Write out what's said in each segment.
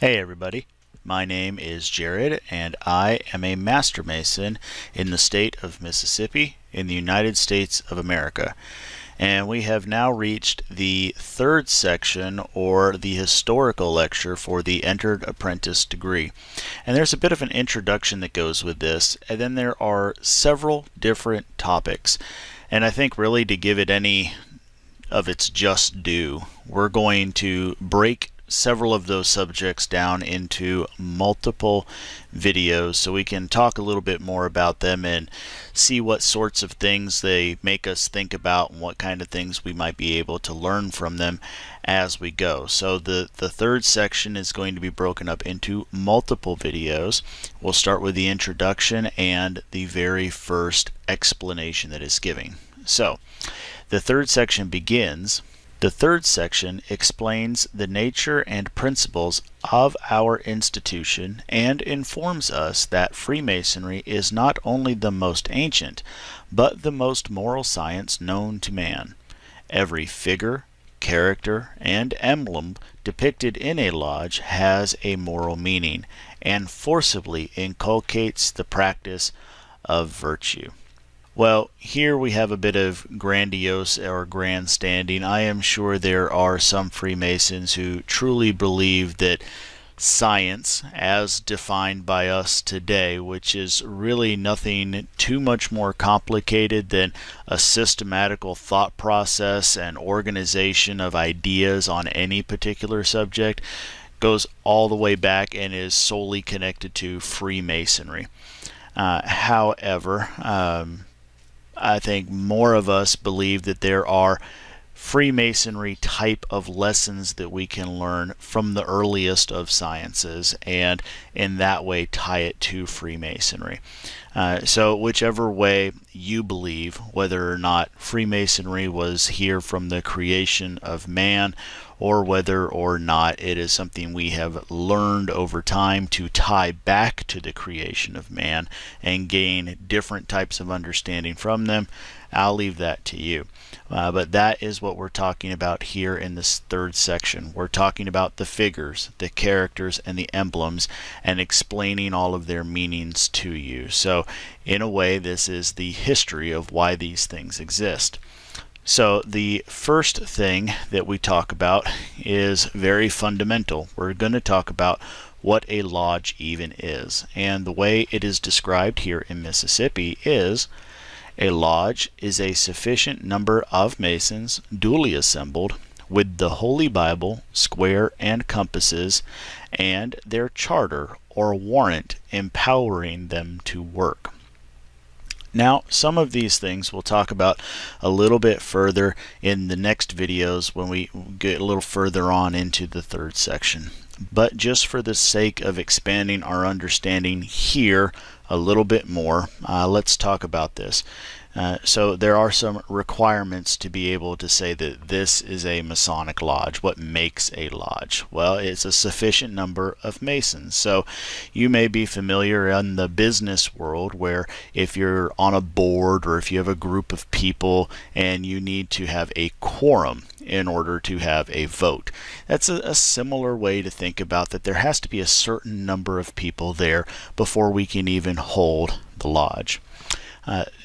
Hey everybody, my name is Jared and I am a Master Mason in the state of Mississippi in the United States of America. And we have now reached the third section, or the historical lecture for the Entered Apprentice degree. And there's a bit of an introduction that goes with this, and then there are several different topics. And I think really to give it any of its just due, we're going to break several of those subjects down into multiple videos so we can talk a little bit more about them and see what sorts of things they make us think about and what kind of things we might be able to learn from them as we go. So the third section is going to be broken up into multiple videos. We'll start with the introduction and the very first explanation that it's giving. So the third section begins. The third section explains the nature and principles of our institution and informs us that Freemasonry is not only the most ancient, but the most moral science known to man. Every figure, character, and emblem depicted in a lodge has a moral meaning and forcibly inculcates the practice of virtue. Well, here we have a bit of grandiose or grandstanding. I am sure there are some Freemasons who truly believe that science, as defined by us today, which is really nothing too much more complicated than a systematical thought process and organization of ideas on any particular subject, goes all the way back and is solely connected to Freemasonry. However, I think more of us believe that there are Freemasonry type of lessons that we can learn from the earliest of sciences and in that way tie it to Freemasonry. So whichever way you believe, whether or not Freemasonry was here from the creation of man or whether or not it is something we have learned over time to tie back to the creation of man and gain different types of understanding from them, I'll leave that to you. But that is what we're talking about here in this third section. We're talking about the figures, the characters, and the emblems, and explaining all of their meanings to you. So in a way, this is the history of why these things exist. So the first thing that we talk about is very fundamental. We're going to talk about what a lodge even is. And the way it is described here in Mississippi is, a lodge is a sufficient number of Masons duly assembled with the Holy Bible, square, and compasses, and their charter or warrant empowering them to work. Now, some of these things we'll talk about a little bit further in the next videos when we get a little further on into the third section. But just for the sake of expanding our understanding here a little bit more, let's talk about this. So there are some requirements to be able to say that this is a Masonic lodge. What makes a lodge? Well, it's a sufficient number of Masons. So you may be familiar in the business world where if you're on a board or if you have a group of people and you need to have a quorum in order to have a vote. That's a similar way to think about that. There has to be a certain number of people there before we can even hold the lodge.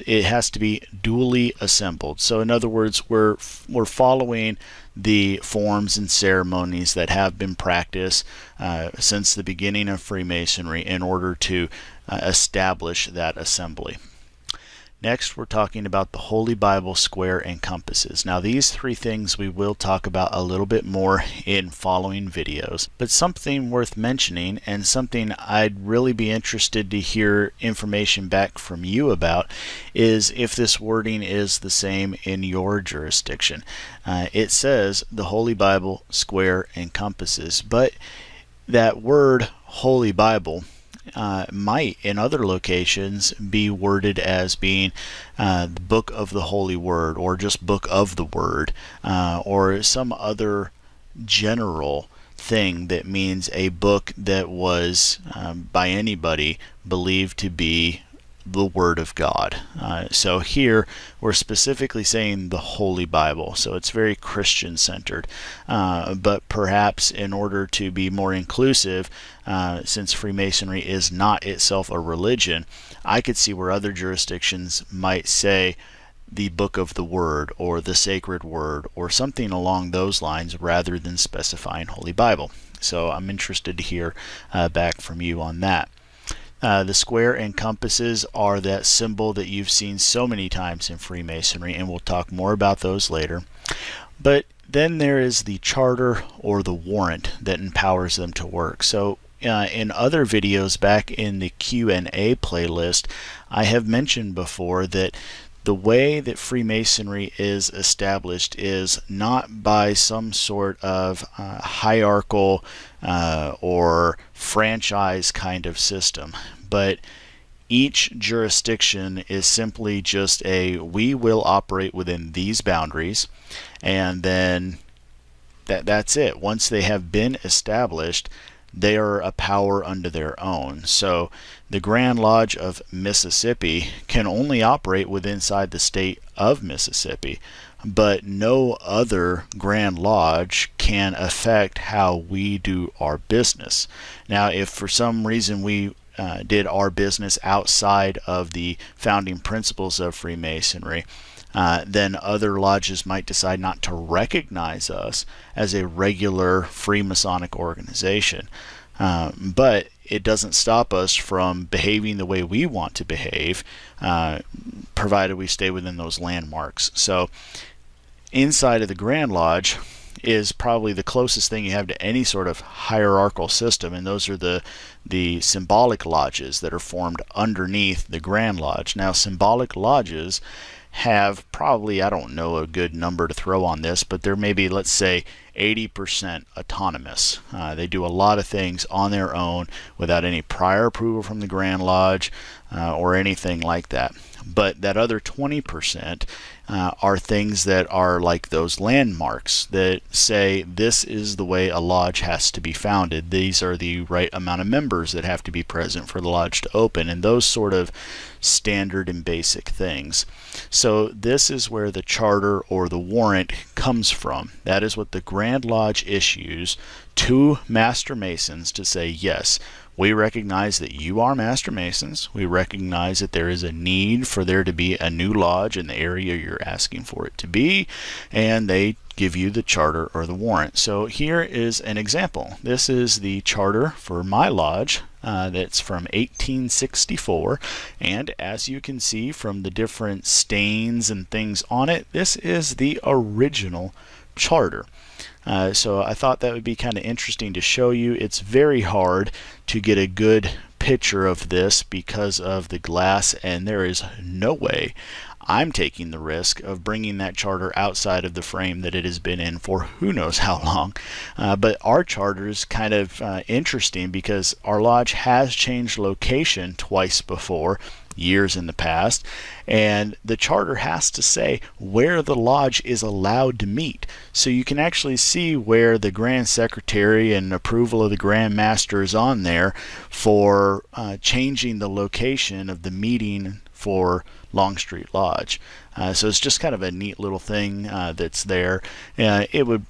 It has to be duly assembled. So in other words, we're following the forms and ceremonies that have been practiced since the beginning of Freemasonry in order to establish that assembly. Next, we're talking about the Holy Bible, square, and compasses. Now, these three things we will talk about a little bit more in following videos, but something worth mentioning and something I'd really be interested to hear information back from you about is if this wording is the same in your jurisdiction. It says the Holy Bible, square, and compasses, but that word Holy Bible might in other locations be worded as being the Book of the Holy Word or just Book of the Word or some other general thing that means a book that was by anybody believed to be the Word of God. So here we're specifically saying the Holy Bible, so it's very Christian-centered. But perhaps in order to be more inclusive, since Freemasonry is not itself a religion, I could see where other jurisdictions might say the Book of the Word or the Sacred Word or something along those lines rather than specifying Holy Bible. So I'm interested to hear back from you on that. The square and compasses are that symbol that you've seen so many times in Freemasonry, and we'll talk more about those later. But then there is the charter or the warrant that empowers them to work. So in other videos back in the Q&A playlist, I have mentioned before that the way that Freemasonry is established is not by some sort of hierarchical or franchise kind of system, but each jurisdiction is simply just a, we will operate within these boundaries, and then that's it. Once they have been established, they are a power under their own. So the Grand Lodge of Mississippi can only operate within the state of Mississippi, but no other Grand Lodge can affect how we do our business. Now, if for some reason we did our business outside of the founding principles of Freemasonry, then other lodges might decide not to recognize us as a regular Freemasonic organization. But it doesn't stop us from behaving the way we want to behave, provided we stay within those landmarks. So inside of the Grand Lodge is probably the closest thing you have to any sort of hierarchical system, and those are the symbolic lodges that are formed underneath the Grand Lodge. Now, symbolic lodges have probably, I don't know a good number to throw on this, but they're maybe, let's say, 80% autonomous. They do a lot of things on their own without any prior approval from the Grand Lodge or anything like that. But that other 20% are things that are like those landmarks that say this is the way a lodge has to be founded. These are the right amount of members that have to be present for the lodge to open, and those sort of standard and basic things. So this is where the charter or the warrant comes from. That is what the Grand Lodge issues to Master Masons to say, yes, we recognize that you are Master Masons. We recognize that there is a need for there to be a new lodge in the area you're asking for it to be, and they give you the charter or the warrant. So here is an example. This is the charter for my lodge that's from 1864, and as you can see from the different stains and things on it, this is the original charter. So I thought that would be kind of interesting to show you. It's very hard to get a good picture of this because of the glass, and there is no way I'm taking the risk of bringing that charter outside of the frame that it has been in for who knows how long. But our charter is kind of interesting because our lodge has changed location twice before, years in the past, and the charter has to say where the lodge is allowed to meet. So you can actually see where the Grand Secretary and approval of the Grand Master is on there for changing the location of the meeting for Longstreet Lodge. So it's just kind of a neat little thing that's there. It would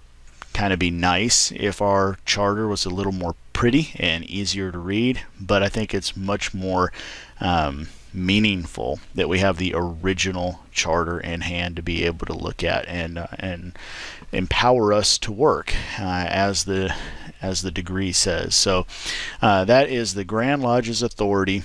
kind of be nice if our charter was a little more pretty and easier to read, but I think it's much more meaningful that we have the original charter in hand to be able to look at and empower us to work as the degree says. So that is the Grand Lodge's authority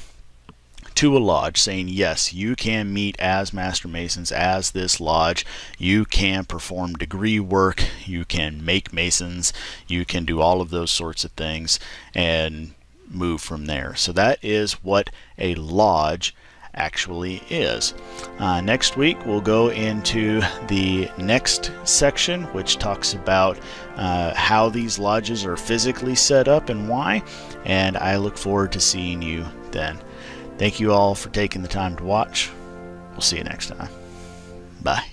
to a lodge, saying yes, you can meet as Master Masons as this lodge, you can perform degree work, you can make Masons, you can do all of those sorts of things and move from there. So that is what a lodge actually is. Next week we'll go into the next section, which talks about how these lodges are physically set up and why, and I look forward to seeing you then. Thank you all for taking the time to watch. We'll see you next time. Bye.